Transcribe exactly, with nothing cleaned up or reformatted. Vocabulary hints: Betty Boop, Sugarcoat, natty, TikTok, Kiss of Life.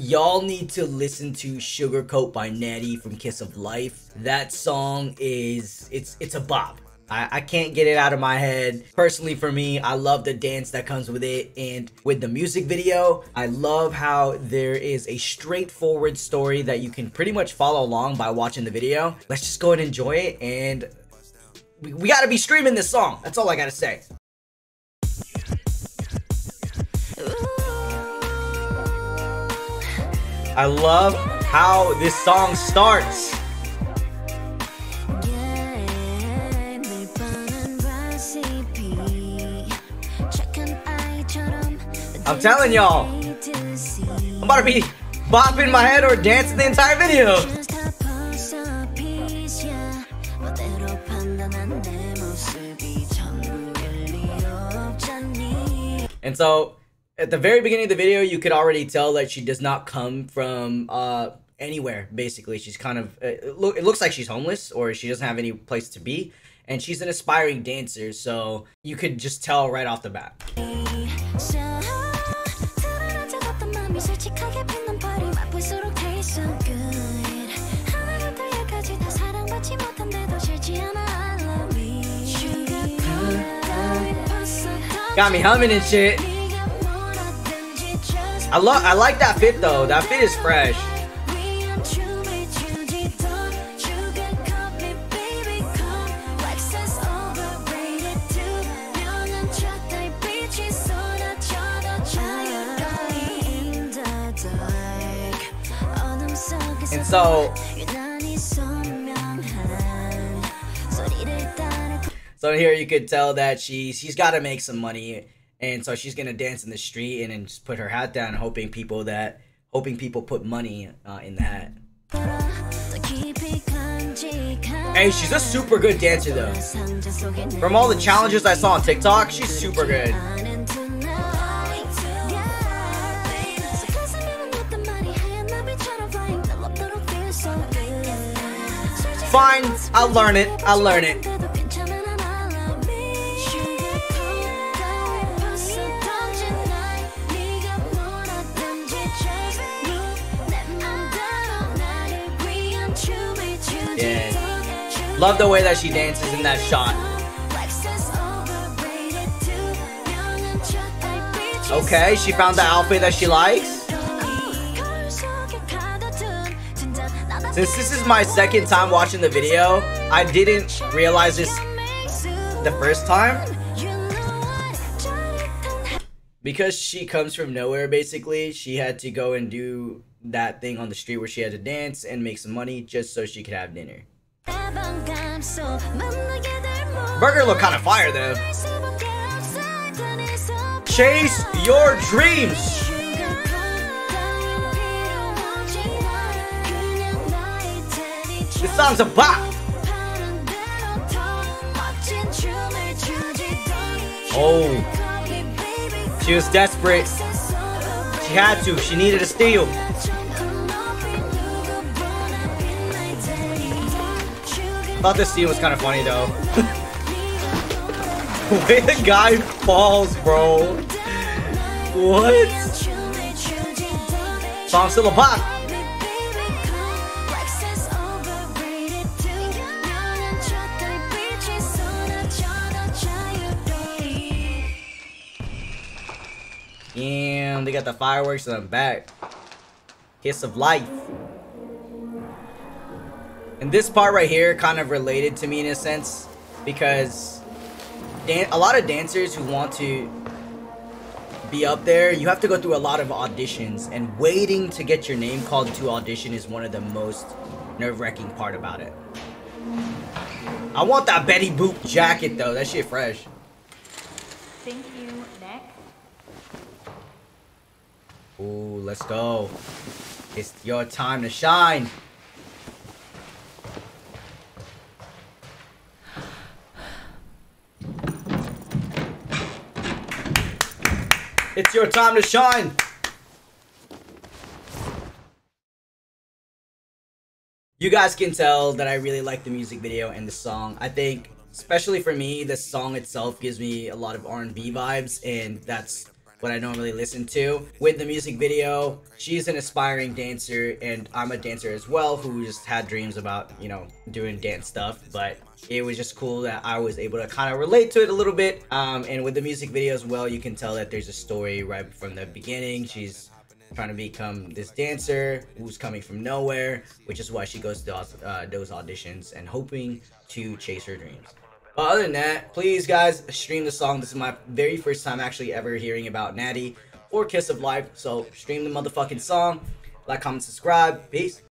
y'all need to listen to Sugarcoat by Natty from Kiss of Life. That song is, it's it's a bop. I, I can't get it out of my head. Personally, for me, I love the dance that comes with it. And with the music video, I love how there is a straightforward story that you can pretty much follow along by watching the video. Let's just go and enjoy it. And we, we gotta be streaming this song. That's all I gotta say. I love how this song starts. I'm telling y'all, I'm about to be bopping my head or dancing the entire video. And so, at the very beginning of the video, you could already tell that she does not come from uh, anywhere, basically. She's kind of, it, lo it looks like she's homeless or she doesn't have any place to be. And she's an aspiring dancer, so you could just tell right off the bat. Got me humming and shit. I love I like that fit though. That fit is fresh. And so So here you could tell that she, she's got to make some money, and so she's going to dance in the street and then just put her hat down, hoping people that hoping people put money uh, in the hat. Hey, she's a super good dancer though. From all the challenges I saw on TikTok, she's super good. Fine, I'll learn it. I'll learn it. Yeah. Love the way that she dances in that shot. Okay, she found the outfit that she likes. Since this is my second time watching the video, I didn't realize this the first time. Because she comes from nowhere, basically, she had to go and do that thing on the street where she had to dance and make some money just so she could have dinner. Burger look kind of fire though. Chase your dreams. This song's a bop. Oh, she was desperate. She had to. She needed a steal. Thought this scene was kind of funny though. The way the guy falls, bro. What? Song's still a pop. Damn, they got the fireworks in the back. Kiss of Life. And this part right here kind of related to me in a sense, because dan a lot of dancers who want to be up there, you have to go through a lot of auditions, and waiting to get your name called to audition is one of the most nerve-wracking part about it. I want that Betty Boop jacket though. That shit fresh. Thank you, next. Ooh, let's go. It's your time to shine. It's your time to shine. You guys can tell that I really like the music video and the song. I think, especially for me, the song itself gives me a lot of R and B vibes, and that's what I normally listen to. With the music video, she's an aspiring dancer, and I'm a dancer as well who just had dreams about, you know, doing dance stuff, but it was just cool that I was able to kind of relate to it a little bit. Um, and with the music video as well, you can tell that there's a story right from the beginning. She's trying to become this dancer who's coming from nowhere, which is why she goes to uh, those auditions and hoping to chase her dreams. But other than that, please guys, stream the song. This is my very first time actually ever hearing about Natty or Kiss of Life, so stream the motherfucking song. Like, comment, subscribe. Peace.